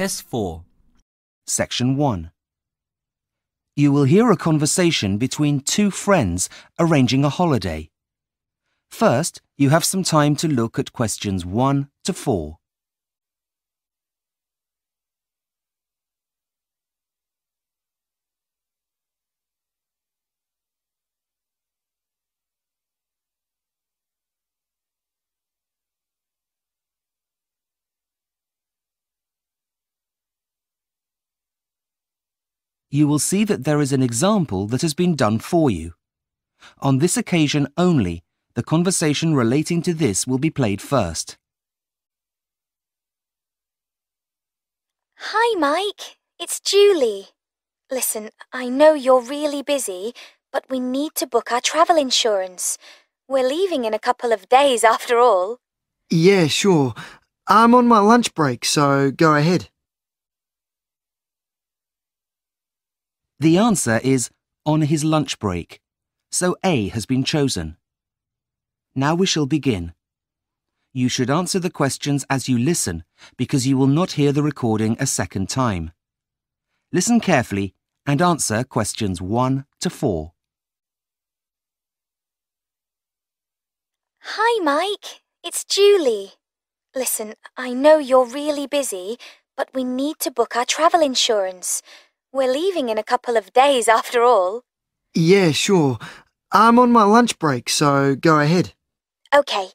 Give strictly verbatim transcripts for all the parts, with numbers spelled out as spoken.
Test four. Section one. You will hear a conversation between two friends arranging a holiday. First, you have some time to look at questions one to four. You will see that there is an example that has been done for you. On this occasion only, the conversation relating to this will be played first. Hi, Mike. It's Julie. Listen, I know you're really busy, but we need to book our travel insurance. We're leaving in a couple of days after all. Yeah, sure. I'm on my lunch break, so go ahead. The answer is on his lunch break, so A has been chosen. Now we shall begin. You should answer the questions as you listen, because you will not hear the recording a second time. Listen carefully and answer questions one to four. Hi, Mike. It's Julie. Listen, I know you're really busy, but we need to book our travel insurance. We're leaving in a couple of days after all. Yeah, sure. I'm on my lunch break, so go ahead. Okay.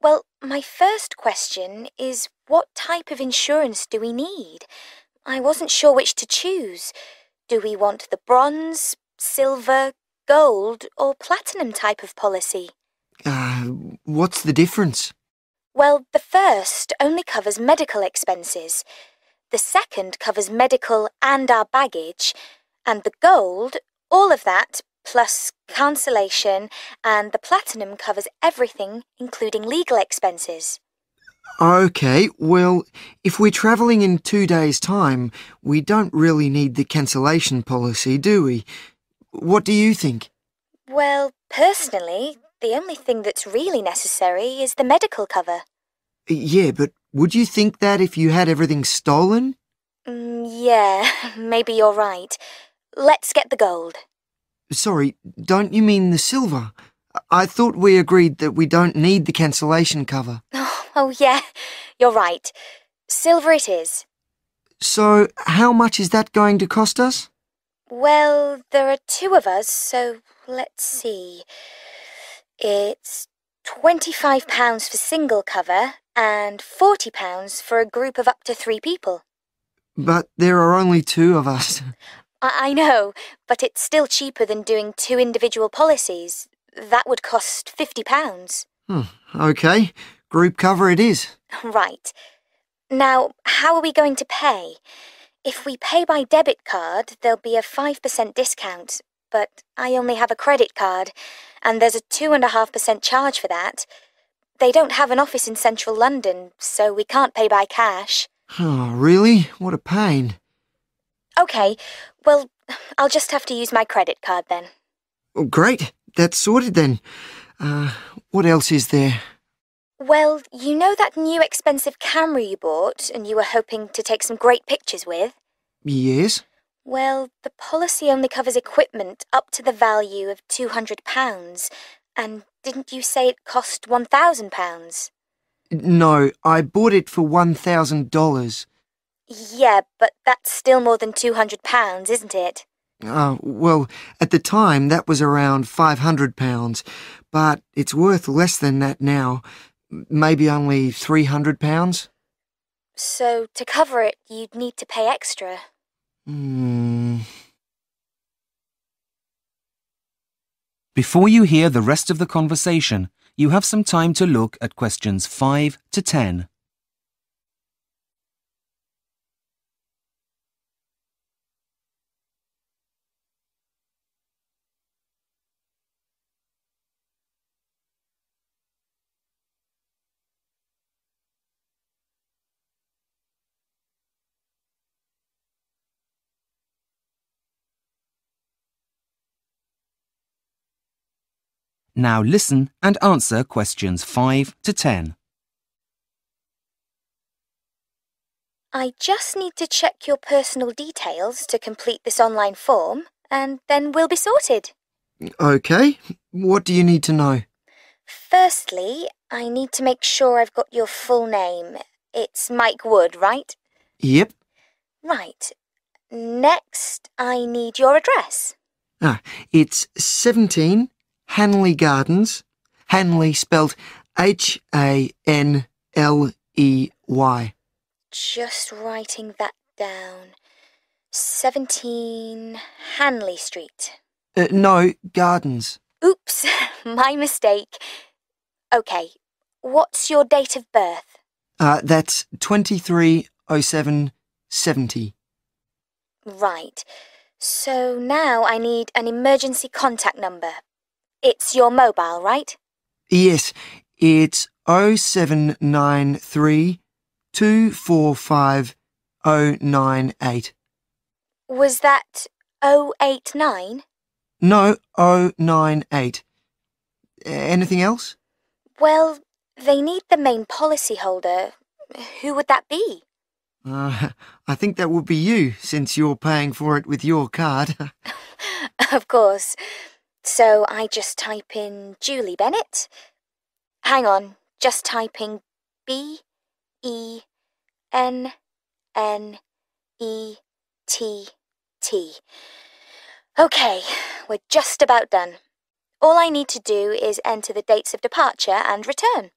Well, my first question is, what type of insurance do we need? I wasn't sure which to choose. Do we want the bronze, silver, gold or platinum type of policy? Uh, what's the difference? Well, the first only covers medical expenses. The second covers medical and our baggage, and the gold, all of that, plus cancellation, and the platinum covers everything, including legal expenses. OK, well, if we're travelling in two days' time, we don't really need the cancellation policy, do we? What do you think? Well, personally, the only thing that's really necessary is the medical cover. Yeah, but would you think that if you had everything stolen? Mm, yeah, maybe you're right. Let's get the gold. Sorry, don't you mean the silver? I thought we agreed that we don't need the cancellation cover. Oh, oh yeah, you're right. Silver it is. So, how much is that going to cost us? Well, there are two of us, so let's see. It's twenty-five pounds for single cover and forty pounds for a group of up to three people. But there are only two of us. I know, but it's still cheaper than doing two individual policies. That would cost fifty pounds. Hmm, OK. Group cover it is. Right. Now, how are we going to pay? If we pay by debit card, there'll be a five percent discount, but I only have a credit card, and there's a two point five percent charge for that. They don't have an office in central London, so we can't pay by cash. Oh, really? What a pain. OK, well, I'll just have to use my credit card then. Oh, great. That's sorted then. Uh, what else is there? Well, you know that new expensive camera you bought and you were hoping to take some great pictures with? Yes. Well, the policy only covers equipment up to the value of two hundred pounds, and didn't you say it cost one thousand pounds? No, I bought it for one thousand dollars. Yeah, but that's still more than two hundred pounds, isn't it? Oh, well, at the time that was around five hundred pounds, but it's worth less than that now, maybe only three hundred pounds. So, to cover it, you'd need to pay extra. Hmm. Before you hear the rest of the conversation, you have some time to look at questions five to ten. Now listen and answer questions five to ten. I just need to check your personal details to complete this online form, and then we'll be sorted. Okay. What do you need to know? Firstly, I need to make sure I've got your full name. It's Mike Wood, right? Yep. Right. Next, I need your address. Ah, it's seventeen Hanley Gardens. Hanley spelled H A N L E Y. Just writing that down. seventeen Hanley Street. Uh, no, Gardens. Oops, my mistake. OK, what's your date of birth? Uh, that's twenty-three oh seven seventy. Right. So now I need an emergency contact number. It's your mobile, right? Yes, it's oh seven nine three two four five oh nine eight. Was that oh eight nine? No, oh nine eight. Anything else? Well, they need the main policyholder. Who would that be? Uh, I think that would be you, since you're paying for it with your card. Of course. So I just type in Julie Bennett. Hang on, just typing B E N N E T T. Okay, we're just about done. All I need to do is enter the dates of departure and return.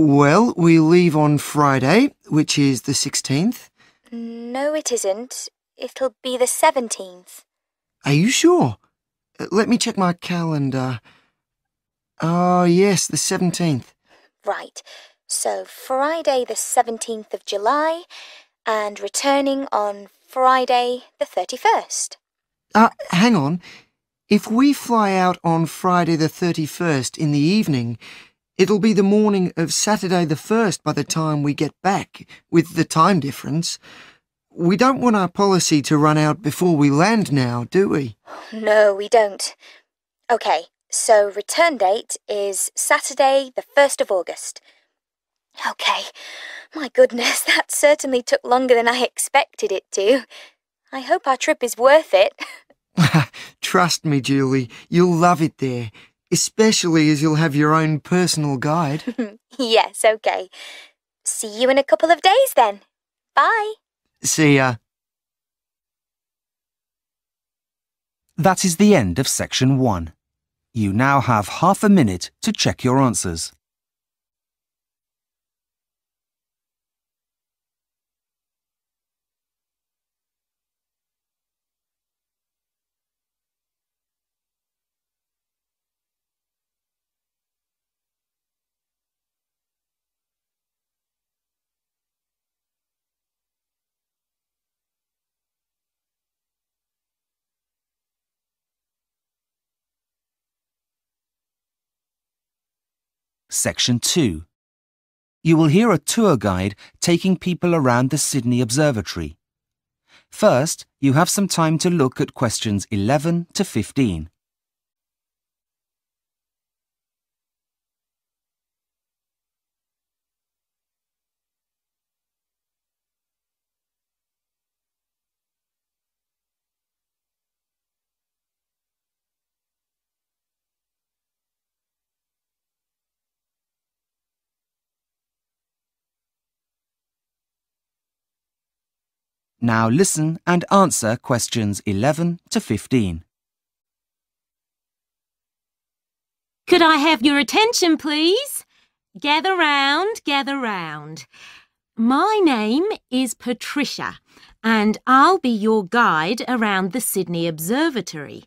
Well, we leave on Friday, which is the sixteenth. No, it isn't. It'll be the seventeenth. Are you sure? Let me check my calendar. Oh, yes, the seventeenth. Right. So, Friday the seventeenth of July, and returning on Friday the thirty-first. Uh, hang on. If we fly out on Friday the thirty-first in the evening, it'll be the morning of Saturday the first by the time we get back, with the time difference. We don't want our policy to run out before we land now, do we? No, we don't. OK, so return date is Saturday the first of August. OK, my goodness, that certainly took longer than I expected it to. I hope our trip is worth it. Trust me, Julie, you'll love it there. Especially as you'll have your own personal guide. Yes, OK. See you in a couple of days, then. Bye. See ya. That is the end of section one. You now have half a minute to check your answers. Section two. You will hear a tour guide taking people around the Sydney Observatory. First, you have some time to look at questions eleven to fifteen. Now listen and answer questions eleven to fifteen. Could I have your attention, please? Gather round, gather round. My name is Patricia, and I'll be your guide around the Sydney Observatory.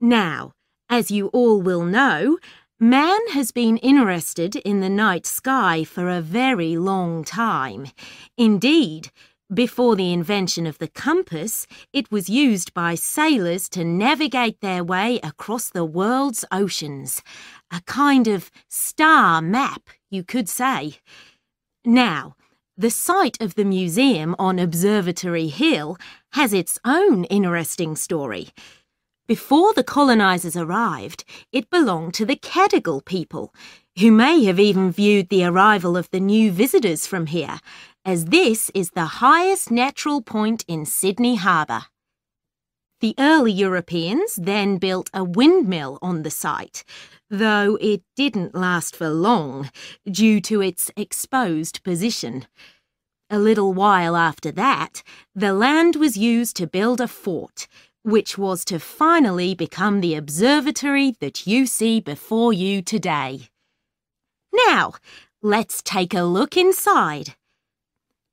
Now, as you all will know, man has been interested in the night sky for a very long time. Indeed, before the invention of the compass, it was used by sailors to navigate their way across the world's oceans. A kind of star map, you could say. Now, the site of the museum on Observatory Hill has its own interesting story. Before the colonisers arrived, it belonged to the Cadigal people, who may have even viewed the arrival of the new visitors from here, as this is the highest natural point in Sydney Harbour. The early Europeans then built a windmill on the site, though it didn't last for long due to its exposed position. A little while after that, the land was used to build a fort, which was to finally become the observatory that you see before you today. Now, let's take a look inside.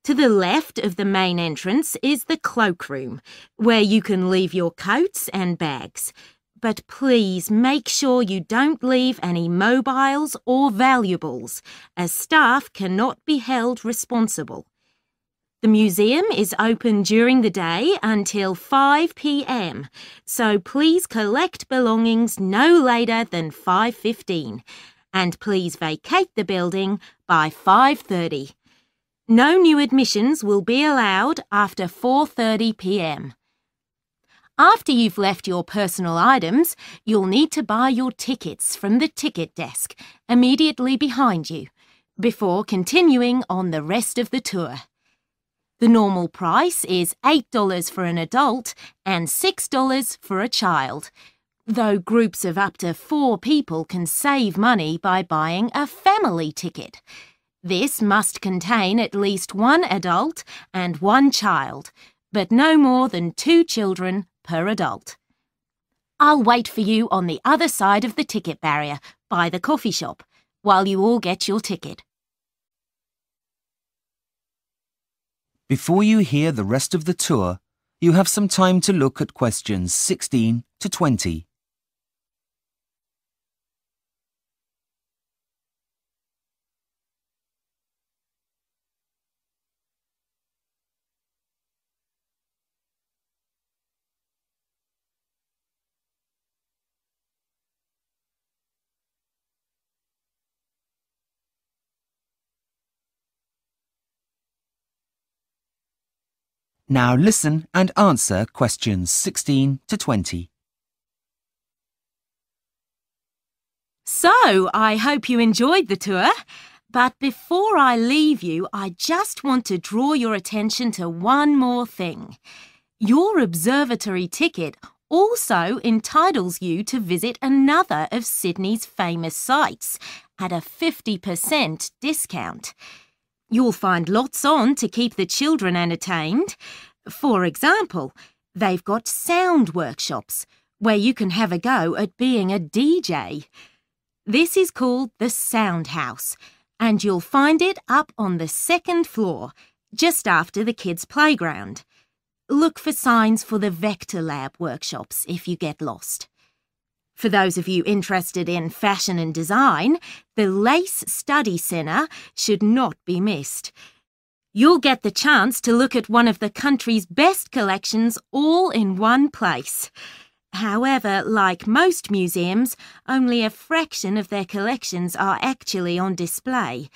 To the left of the main entrance is the cloakroom, where you can leave your coats and bags. But please make sure you don't leave any mobiles or valuables, as staff cannot be held responsible. The museum is open during the day until five p m, so please collect belongings no later than five fifteen, and please vacate the building by five thirty. No new admissions will be allowed after four thirty p m. After you've left your personal items, you'll need to buy your tickets from the ticket desk immediately behind you, before continuing on the rest of the tour. The normal price is eight dollars for an adult and six dollars for a child, though groups of up to four people can save money by buying a family ticket. This must contain at least one adult and one child, but no more than two children per adult. I'll wait for you on the other side of the ticket barrier, by the coffee shop, while you all get your ticket. Before you hear the rest of the tour, you have some time to look at questions sixteen to twenty. Now listen and answer questions sixteen to twenty. So, I hope you enjoyed the tour. But before I leave you, I just want to draw your attention to one more thing. Your observatory ticket also entitles you to visit another of Sydney's famous sites at a fifty percent discount. You'll find lots on to keep the children entertained. For example, they've got sound workshops where you can have a go at being a D J. This is called the Sound House, and you'll find it up on the second floor, just after the kids' playground. Look for signs for the Vector Lab workshops if you get lost. For those of you interested in fashion and design, the Lace Study Center should not be missed. You'll get the chance to look at one of the country's best collections all in one place. However, like most museums, only a fraction of their collections are actually on display.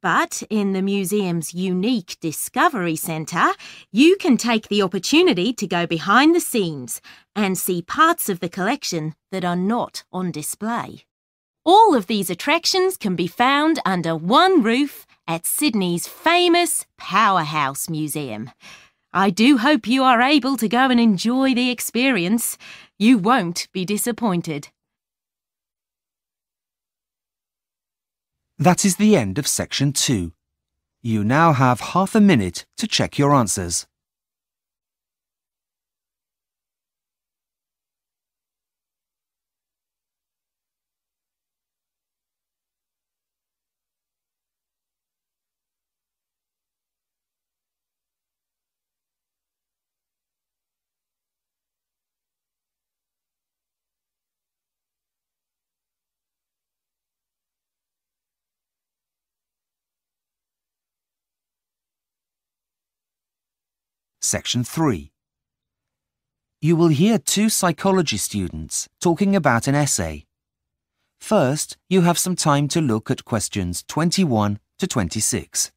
But in the museum's unique Discovery Centre, you can take the opportunity to go behind the scenes and see parts of the collection that are not on display. All of these attractions can be found under one roof at Sydney's famous Powerhouse Museum. I do hope you are able to go and enjoy the experience. You won't be disappointed. That is the end of section two. You now have half a minute to check your answers. Section three. You will hear two psychology students talking about an essay. First, you have some time to look at questions twenty-one to twenty-six.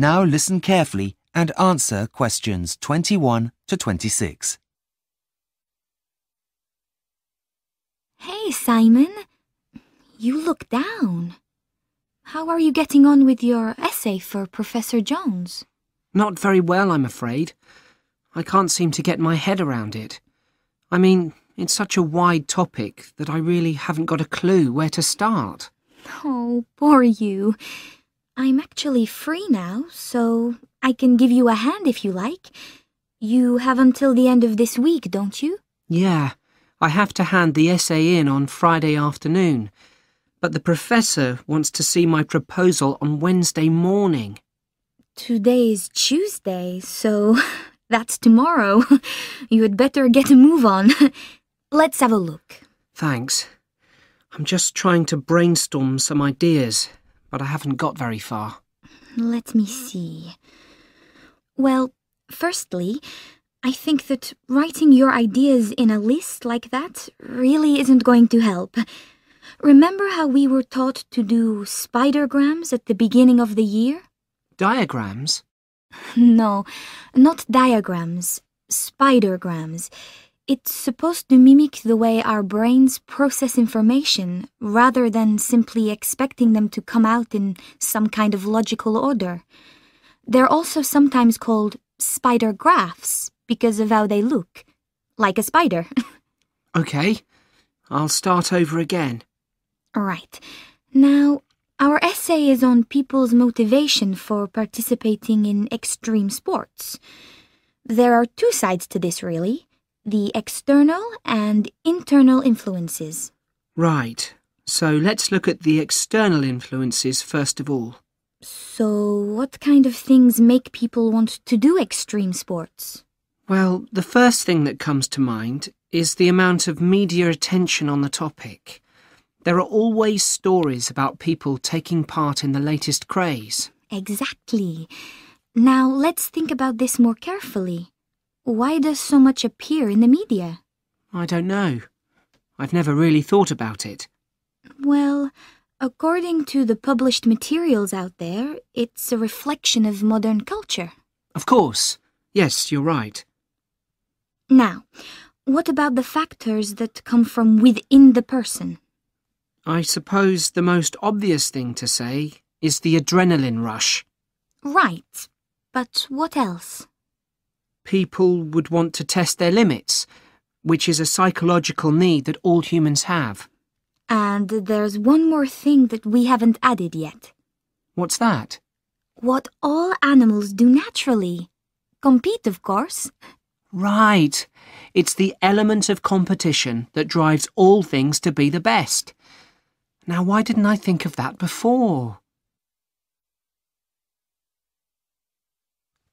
Now listen carefully and answer questions twenty-one to twenty-six. Hey, Simon. You look down. How are you getting on with your essay for Professor Jones? Not very well, I'm afraid. I can't seem to get my head around it. I mean, it's such a wide topic that I really haven't got a clue where to start. Oh, poor you. I'm actually free now, so I can give you a hand if you like. You have until the end of this week, don't you? Yeah, I have to hand the essay in on Friday afternoon, but the professor wants to see my proposal on Wednesday morning. Today's Tuesday, so that's tomorrow. You had better get a move on. Let's have a look. Thanks. I'm just trying to brainstorm some ideas, but I haven't got very far. Let me see. Well, firstly, I think that writing your ideas in a list like that really isn't going to help. Remember how we were taught to do spidergrams at the beginning of the year? Diagrams? No, not diagrams. Spidergrams. It's supposed to mimic the way our brains process information rather than simply expecting them to come out in some kind of logical order. They're also sometimes called spider graphs because of how they look, like a spider. Okay, I'll start over again. Right. Now, our essay is on people's motivation for participating in extreme sports. There are two sides to this, really. The external and internal influences. Right. So let's look at the external influences first of all. So what kind of things make people want to do extreme sports? Well, the first thing that comes to mind is the amount of media attention on the topic. There are always stories about people taking part in the latest craze. Exactly. Now let's think about this more carefully. Why does so much appear in the media? I don't know. I've never really thought about it. Well, according to the published materials out there, it's a reflection of modern culture. Of course. Yes, you're right. Now, what about the factors that come from within the person? I suppose the most obvious thing to say is the adrenaline rush. Right. But what else? People would want to test their limits, which is a psychological need that all humans have. And there's one more thing that we haven't added yet. What's that? What all animals do naturally. Compete, of course. Right. It's the element of competition that drives all things to be the best. Now, why didn't I think of that before?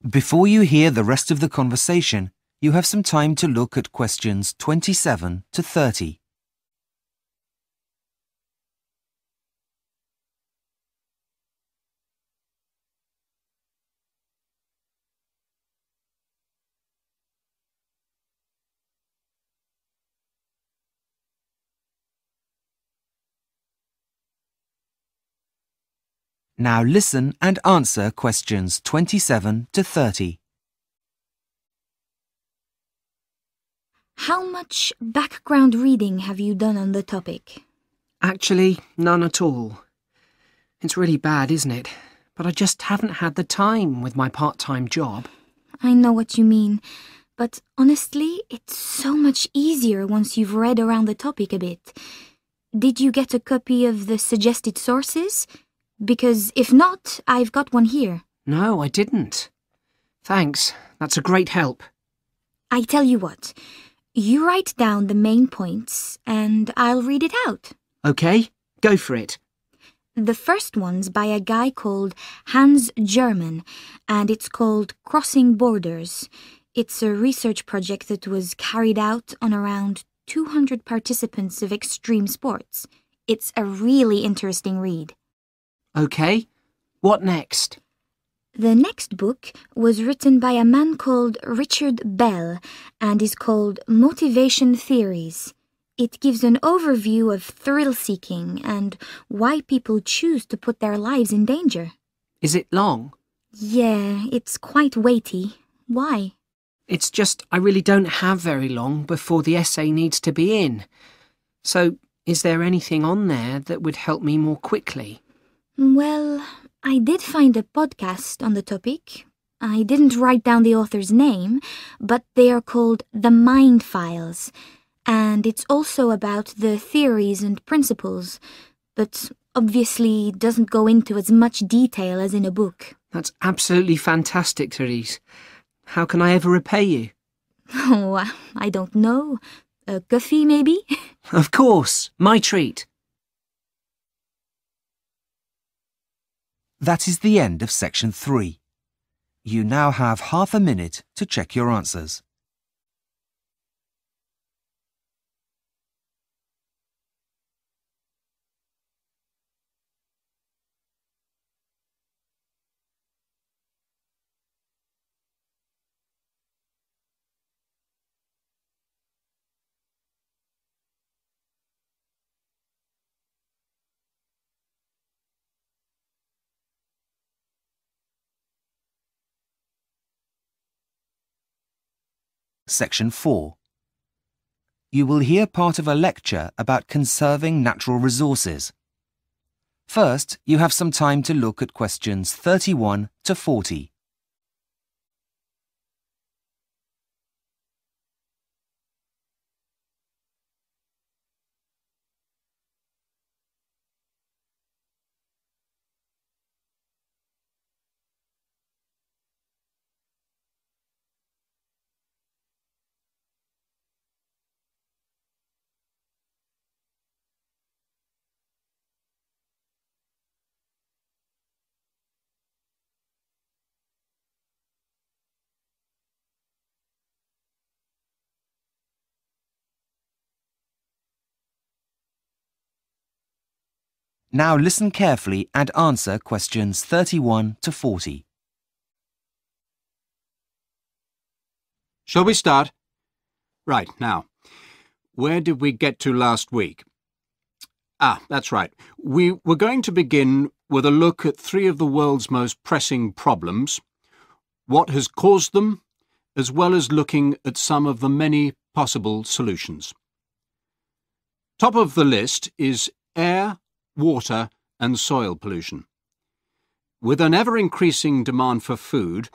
Before you hear the rest of the conversation, you have some time to look at questions twenty-seven to thirty. Now listen and answer questions twenty-seven to thirty. How much background reading have you done on the topic? Actually, none at all. It's really bad, isn't it? But I just haven't had the time with my part-time job. I know what you mean, but honestly, it's so much easier once you've read around the topic a bit. Did you get a copy of the suggested sources? Because if not, I've got one here. No, I didn't. Thanks. That's a great help. I tell you what. You write down the main points and I'll read it out. Okay, go for it. The first one's by a guy called Hans German, and it's called Crossing Borders. It's a research project that was carried out on around two hundred participants of extreme sports. It's a really interesting read. Okay, what next? The next book was written by a man called Richard Bell and is called Motivation Theories. It gives an overview of thrill-seeking and why people choose to put their lives in danger. Is it long? Yeah, it's quite weighty. Why? It's just I really don't have very long before the essay needs to be in. So is there anything on there that would help me more quickly? Well, I did find a podcast on the topic. I didn't write down the author's name, but they are called The Mind Files, and it's also about the theories and principles, but obviously doesn't go into as much detail as in a book. That's absolutely fantastic, Therese. How can I ever repay you? Oh, I don't know. A coffee, maybe? Of course. My treat. That is the end of section three. You now have half a minute to check your answers. Section four. You will hear part of a lecture about conserving natural resources. First, you have some time to look at questions thirty-one to forty. Now listen carefully and answer questions thirty-one to forty. Shall we start? Right, now. Where did we get to last week? Ah, that's right. We were going to begin with a look at three of the world's most pressing problems, what has caused them, as well as looking at some of the many possible solutions. Top of the list is air, water and soil pollution. With an ever-increasing demand for food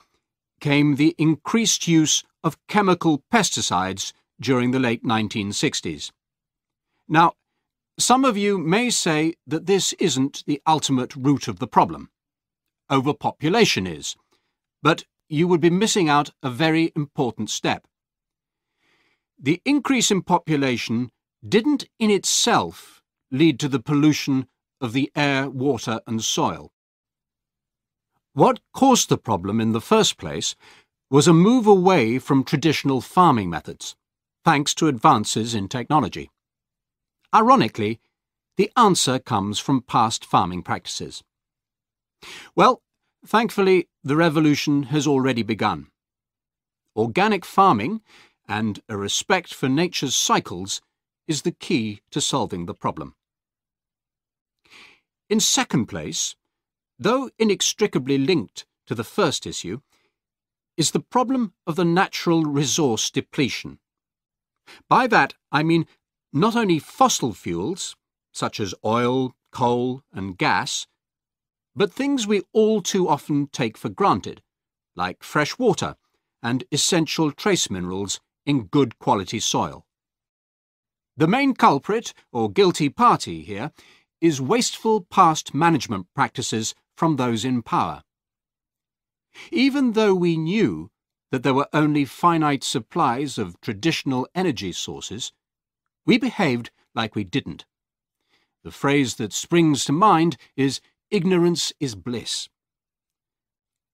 came the increased use of chemical pesticides during the late nineteen sixties. Now, some of you may say that this isn't the ultimate root of the problem. Overpopulation is, but you would be missing out a very important step. The increase in population didn't in itself lead to the pollution of the air, water and soil. What caused the problem in the first place was a move away from traditional farming methods, thanks to advances in technology. Ironically, the answer comes from past farming practices. Well, thankfully, the revolution has already begun. Organic farming and a respect for nature's cycles is the key to solving the problem. In second place, though inextricably linked to the first issue, is the problem of the natural resource depletion. By that, I mean not only fossil fuels, such as oil, coal and gas, but things we all too often take for granted, like fresh water and essential trace minerals in good quality soil. The main culprit, or guilty party here, is wasteful past management practices from those in power. Even though we knew that there were only finite supplies of traditional energy sources, we behaved like we didn't. The phrase that springs to mind is, ignorance is bliss.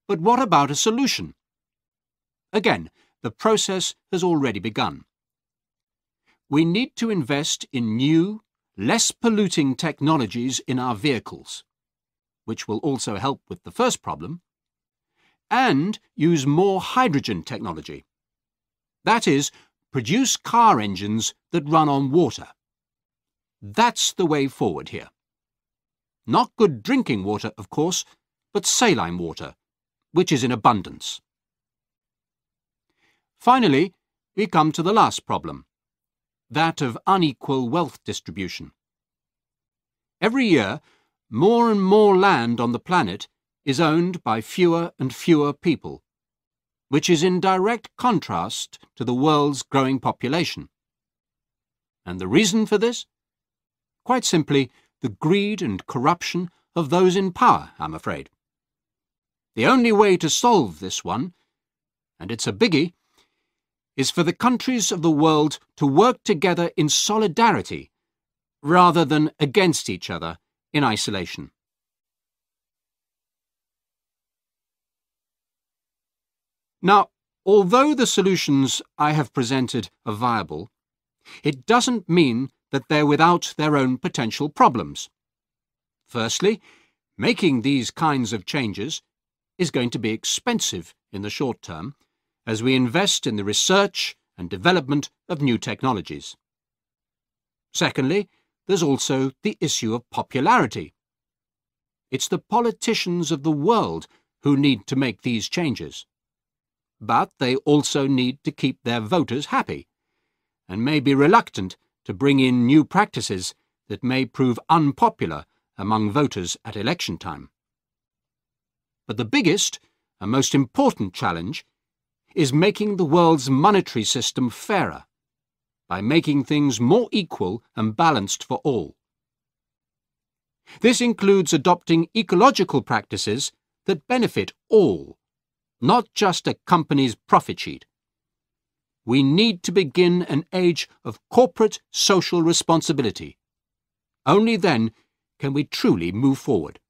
But what about a solution? Again, the process has already begun. We need to invest in new, less polluting technologies in our vehicles, which will also help with the first problem, and use more hydrogen technology. That is, produce car engines that run on water. That's the way forward here. Not good drinking water, of course, but saline water, which is in abundance. Finally, we come to the last problem, that of unequal wealth distribution. Every year, more and more land on the planet is owned by fewer and fewer people, which is in direct contrast to the world's growing population. And the reason for this? Quite simply, the greed and corruption of those in power, I'm afraid. The only way to solve this one, and it's a biggie, is for the countries of the world to work together in solidarity rather than against each other in isolation. Now, although the solutions I have presented are viable, it doesn't mean that they're without their own potential problems. Firstly, making these kinds of changes is going to be expensive in the short term as we invest in the research and development of new technologies. Secondly, there's also the issue of popularity. It's the politicians of the world who need to make these changes. But they also need to keep their voters happy, and may be reluctant to bring in new practices that may prove unpopular among voters at election time. But the biggest and most important challenge is making the world's monetary system fairer by making things more equal and balanced for all. This includes adopting ecological practices that benefit all, not just a company's profit sheet. We need to begin an age of corporate social responsibility. Only then can we truly move forward.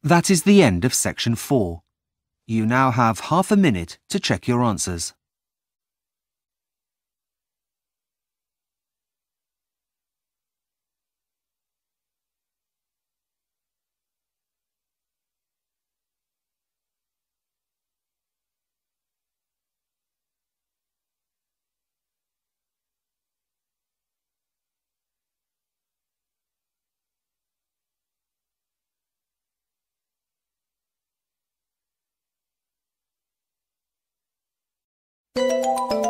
That is the end of section four. You now have half a minute to check your answers. Music.